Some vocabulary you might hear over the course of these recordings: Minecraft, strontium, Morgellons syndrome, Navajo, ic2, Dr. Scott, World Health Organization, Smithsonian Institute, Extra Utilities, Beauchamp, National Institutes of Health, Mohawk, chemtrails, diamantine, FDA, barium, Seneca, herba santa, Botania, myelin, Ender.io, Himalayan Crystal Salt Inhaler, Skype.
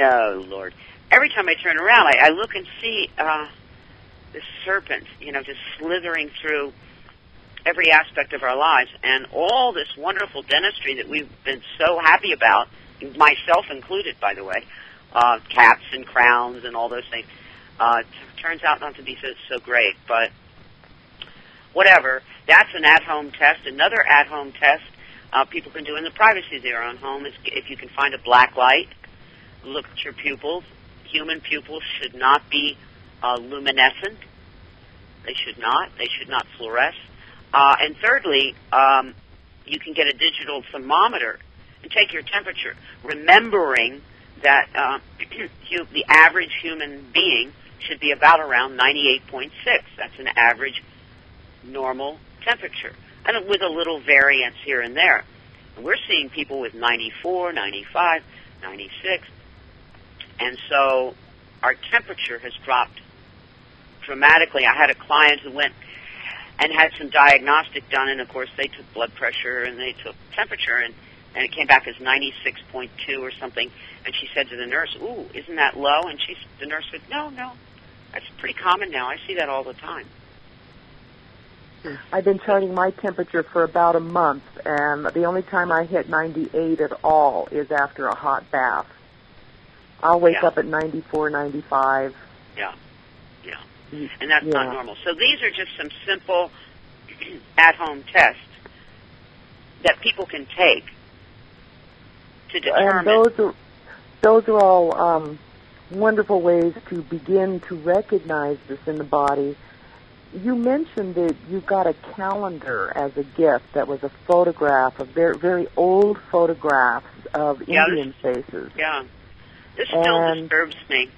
Oh, Lord. Every time I turn around, I look and see the serpent, just slithering through every aspect of our lives. And all this wonderful dentistry that we've been so happy about, myself included, by the way, caps and crowns and all those things, turns out not to be so great. But whatever, that's an at-home test. Another at-home test people can do in the privacy of their own home is if you can find a black light, look at your pupils. Human pupils should not be luminescent. They should not. They should not fluoresce. And thirdly, you can get a digital thermometer and take your temperature, remembering that the average human being should be about around 98.6. That's an average normal temperature, and with a little variance here and there. And we're seeing people with 94, 95, 96, and so our temperature has dropped dramatically. I had a client who went and had some diagnostic done, and of course they took blood pressure and they took temperature, and it came back as 96.2 or something, and she said to the nurse, "Ooh, isn't that low?" And the nurse said, No, that's pretty common now. I see that all the time. I've been charting my temperature for about a month, and the only time I hit 98 at all is after a hot bath. I'll wake up at 94, 95. Yeah. And that's not normal. So these are just some simple at-home tests that people can take to determine. And those are all wonderful ways to begin to recognize this in the body. You mentioned that you got a calendar as a gift that was a photograph, of very, very old photographs of Indian faces. Yeah, this still disturbs me.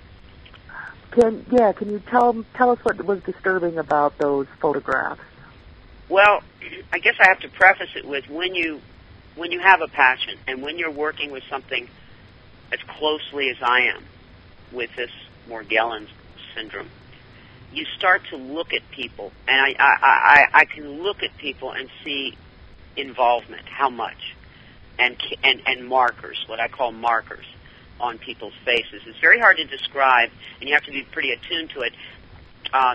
Can you tell us what was disturbing about those photographs? Well, I guess I have to preface it with when you have a passion and when you're working with something as closely as I am with this Morgellons syndrome, you start to look at people, and I can look at people and see involvement, how much, and markers, what I call markers on people's faces. It's very hard to describe, and you have to be pretty attuned to it.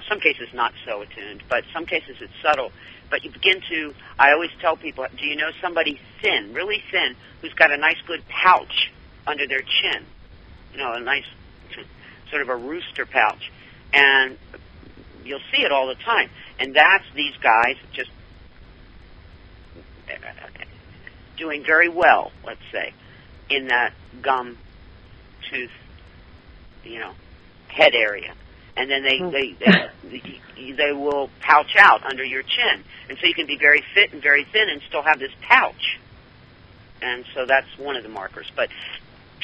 Some cases not so attuned, but some cases it's subtle. But you begin to, I always tell people, do you know somebody thin, really thin, who's got a nice good pouch under their chin, a nice sort of a rooster pouch, and you'll see it all the time. And that's these guys just doing very well, let's say, in that gum, tooth, head area. And then they will pouch out under your chin. And so you can be very fit and very thin and still have this pouch. And so that's one of the markers. But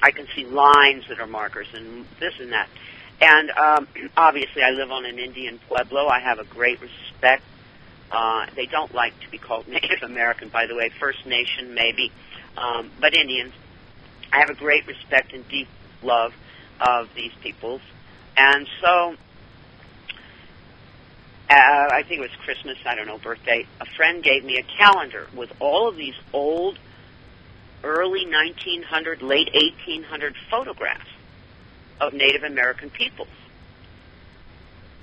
I can see lines that are markers and this and that. And obviously I live on an Indian pueblo. I have a great respect. They don't like to be called Native American, by the way, First Nation maybe, but Indians. I have a great respect and deep love of these peoples. And so I think it was Christmas, I don't know, birthday, a friend gave me a calendar with all of these old, early 1900, late 1800 photographs of Native American peoples.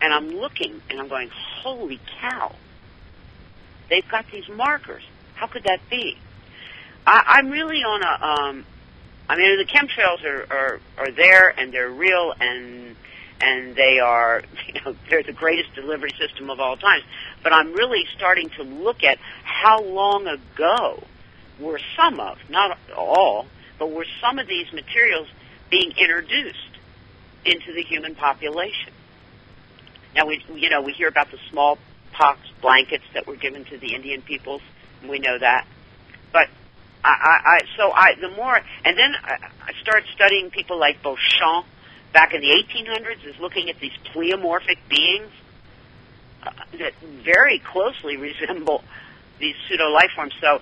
And I'm looking, and I'm going, holy cow, they've got these markers. How could that be? I'm really on a, the chemtrails are there, and they're real, and they are, they're the greatest delivery system of all time. But I'm really starting to look at how long ago were some of, not all, but were some of these materials being introduced into the human population. Now, we hear about the smallpox blankets that were given to the Indian peoples, and we know that. But I start studying people like Beauchamp back in the 1800s, is looking at these pleomorphic beings that very closely resemble these pseudo life forms. So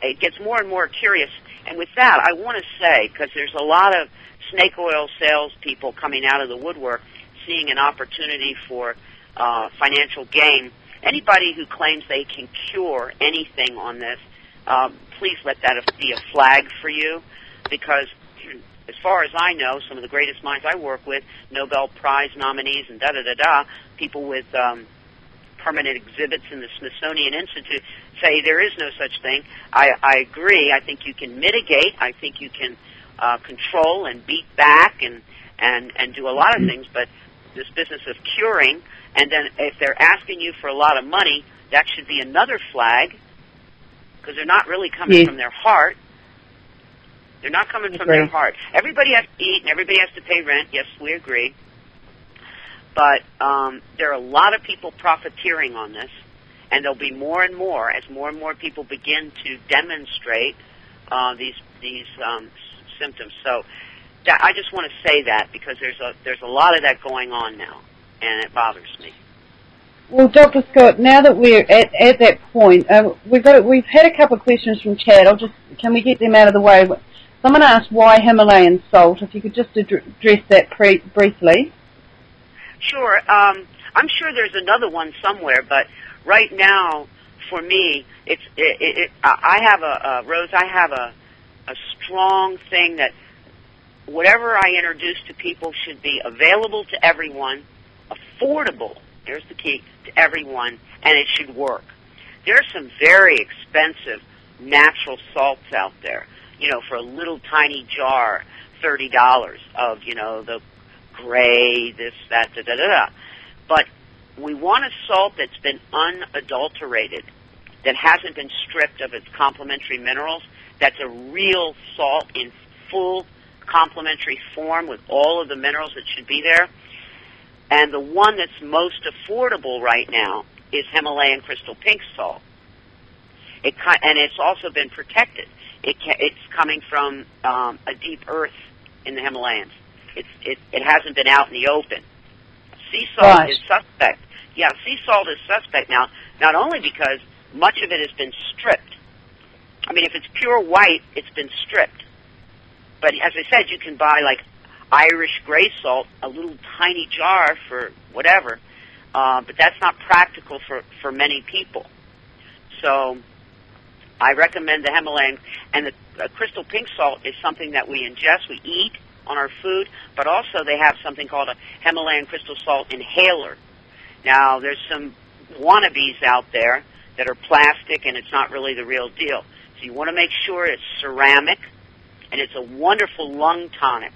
it gets more and more curious. And with that, I want to say, because there's a lot of snake oil salespeople coming out of the woodwork, seeing an opportunity for financial gain. Anybody who claims they can cure anything on this Please let that be a flag for you, because as far as I know, some of the greatest minds I work with, Nobel Prize nominees and people with permanent exhibits in the Smithsonian Institute, say there is no such thing. I agree. I think you can mitigate. I think you can control and beat back and do a lot of things, but this business of curing, and then if they're asking you for a lot of money, that should be another flag, because they're not really coming from their heart. They're not coming from their heart. Everybody has to eat and everybody has to pay rent. Yes, we agree. But there are a lot of people profiteering on this, and there'll be more and more as more and more people begin to demonstrate these symptoms. So I just want to say that, because there's a lot of that going on now, and it bothers me. Well, Dr. Scott, now that we're at that point, we've had a couple of questions from Chad. Can we get them out of the way? Someone asked why Himalayan salt. If you could just address that briefly. Sure. I'm sure there's another one somewhere, but right now, for me, I have Rose, I have a strong thing that whatever I introduce to people should be available to everyone, affordable. There's the key to everyone, and it should work. There are some very expensive natural salts out there. You know, for a little tiny jar, $30 of, you know, the gray, this, that, da, da, da, da. But we want a salt that's been unadulterated, that hasn't been stripped of its complementary minerals, that's a real salt in full complementary form with all of the minerals that should be there. And the one that's most affordable right now is Himalayan Crystal Pink Salt. And it's also been protected. It's coming from a deep earth in the Himalayas. It hasn't been out in the open. Sea salt is suspect. Yeah, sea salt is suspect now, not only because much of it has been stripped. I mean, if it's pure white, it's been stripped. But as I said, you can buy, like, Irish gray salt, a little tiny jar for whatever, but that's not practical for many people. So I recommend the Himalayan, and the crystal pink salt is something that we ingest, we eat on our food, but also they have something called a Himalayan Crystal Salt Inhaler. Now, there's some wannabes out there that are plastic, and it's not really the real deal. So you want to make sure it's ceramic, and it's a wonderful lung tonic.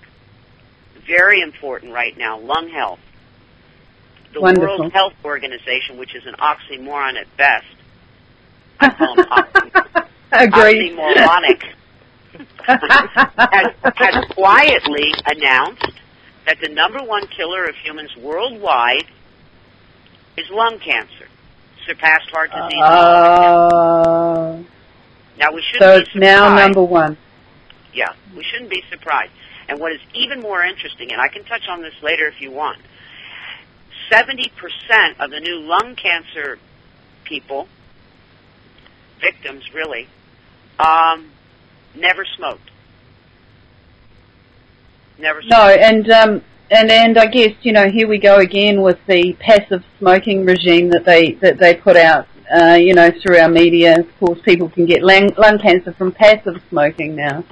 Very important right now, lung health. The Wonderful. World Health Organization, which is an oxymoron at best. I call them oxymoronic. has quietly announced that the #1 killer of humans worldwide is lung cancer, surpassed heart disease. Now, we shouldn't be surprised. So it's now #1. Yeah, we shouldn't be surprised. And what is even more interesting, and I can touch on this later if you want, 70% of the new lung cancer people, victims really, never smoked. Never smoked. No, and I guess, you know, here we go again with the passive smoking regime that they put out, you know, through our media. Of course, people can get lung cancer from passive smoking now.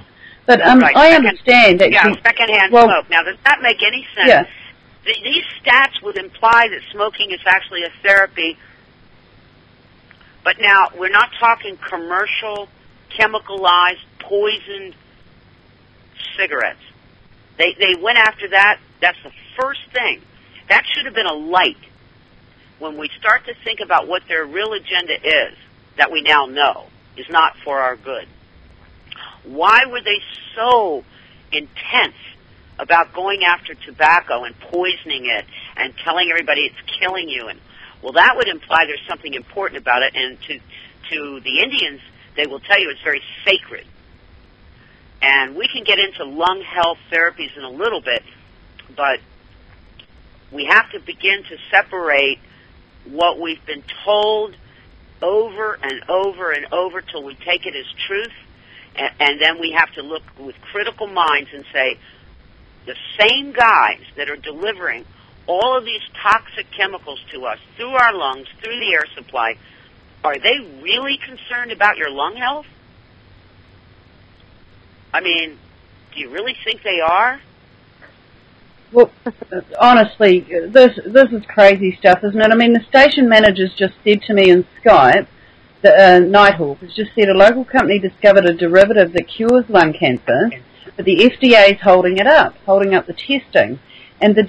But right. I understand that... Yeah, secondhand smoke. Now, does that make any sense? Yeah. These stats would imply that smoking is actually a therapy. But now, we're not talking commercial, chemicalized, poisoned cigarettes. They went after that. That's the first thing. That should have been a light. When we start to think about what their real agenda is, that we now know is not for our good. Why were they so intense about going after tobacco and poisoning it and telling everybody it's killing you? And well, that would imply there's something important about it. And to the Indians, they will tell you it's very sacred. And we can get into lung health therapies in a little bit, but we have to begin to separate what we've been told over and over and over till we take it as truth. And then we have to look with critical minds and say, the same guys that are delivering all of these toxic chemicals to us through our lungs, through the air supply, are they really concerned about your lung health? I mean, do you really think they are? Well, honestly, this is crazy stuff, isn't it? I mean, the station managers just said to me in Skype, the Nighthawk has just said a local company discovered a derivative that cures lung cancer, but the FDA is holding up the testing. And the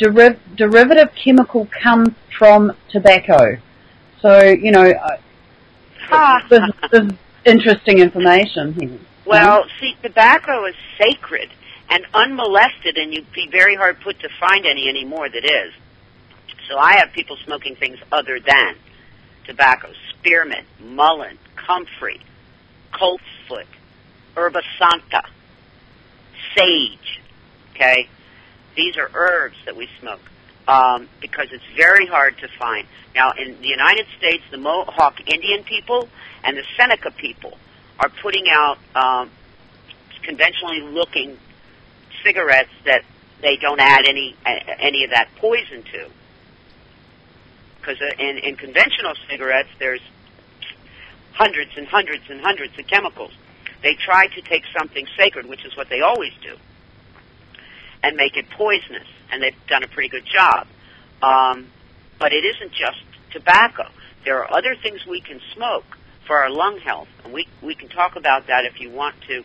derivative chemical comes from tobacco. So, you know, this is interesting information here. Well, see, tobacco is sacred and unmolested, and you'd be very hard put to find any anymore that is. So I have people smoking things other than tobacco: spearmint, mullein, comfrey, coltsfoot, herba santa, sage, okay? These are herbs that we smoke because it's very hard to find. Now, in the United States, the Mohawk Indian people and the Seneca people are putting out conventionally-looking cigarettes that they don't add any of that poison to. Because in conventional cigarettes, there's hundreds and hundreds and hundreds of chemicals. They try to take something sacred, which is what they always do, and make it poisonous, and they've done a pretty good job. But it isn't just tobacco. There are other things we can smoke for our lung health, and we can talk about that if you want to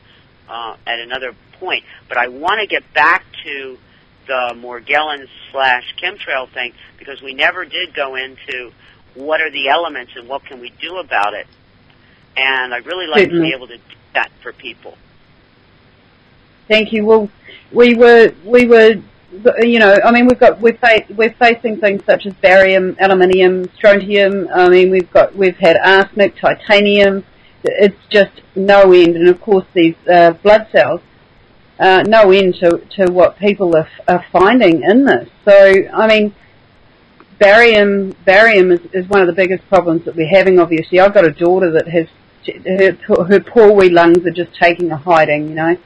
at another point. But I want to get back to the Morgellons/chemtrail thing, because we never did go into what are the elements and what can we do about it. And I really like to be able to do that for people. Thank you. Well, we were, you know, I mean, we're facing things such as barium, aluminium, strontium. I mean, we've had arsenic, titanium. It's just no end, and of course these blood cells, no end to what people are finding in this. So, I mean, barium is one of the biggest problems that we're having. Obviously, I've got a daughter that has her poor wee lungs are just taking a hiding, you know.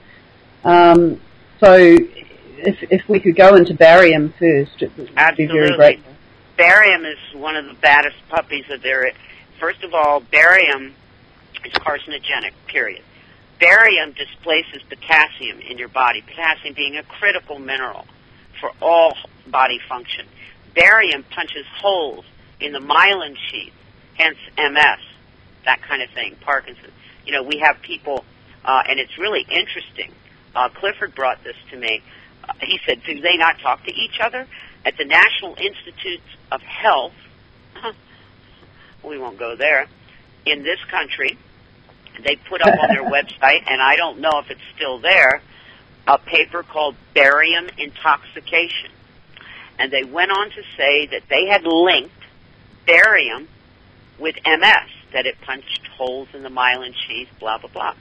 So if we could go into barium first, it would be very grateful. Barium is one of the baddest puppies that there is. First of all, barium is carcinogenic, period. Barium displaces potassium in your body, potassium being a critical mineral for all body function. Barium punches holes in the myelin sheath, hence MS, that kind of thing, Parkinson's. You know, we have people, and it's really interesting. Clifford brought this to me. He said, do they not talk to each other? At the National Institutes of Health, we won't go there, in this country, they put up on their website, and I don't know if it's still there, a paper called Barium Intoxication. And they went on to say that they had linked barium with MS, that it punched holes in the myelin sheath, blah, blah, blah.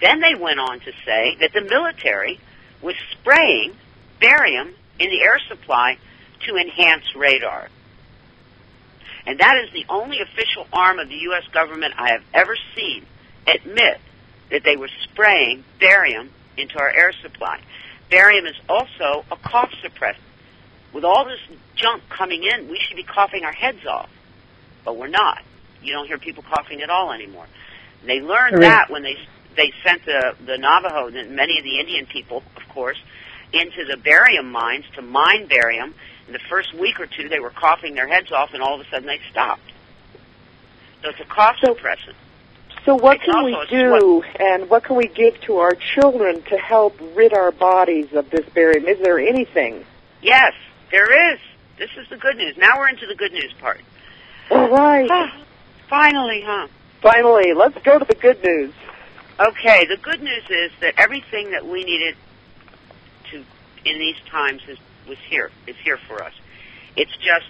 Then they went on to say that the military was spraying barium in the air supply to enhance radar. And that is the only official arm of the U.S. government I have ever seen admit that they were spraying barium into our air supply. Barium is also a cough suppressant. With all this junk coming in, we should be coughing our heads off, but we're not. You don't hear people coughing at all anymore. They learned that when they sent the Navajo, and many of the Indian people, of course, into the barium mines to mine barium. In the first week or two, they were coughing their heads off, and all of a sudden they stopped. So it's a cough suppressant. So what can we do, and what can we give to our children to help rid our bodies of this barium? Is there anything? Yes, there is. This is the good news. Now we're into the good news part. All right. Finally, huh? Finally. Let's go to the good news. Okay, the good news is that everything that we needed to in these times is here for us. It's just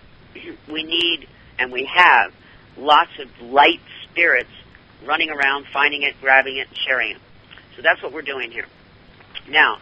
we need, and we have, lots of light spirits running around, finding it, grabbing it, and sharing it. So that's what we're doing here. Now,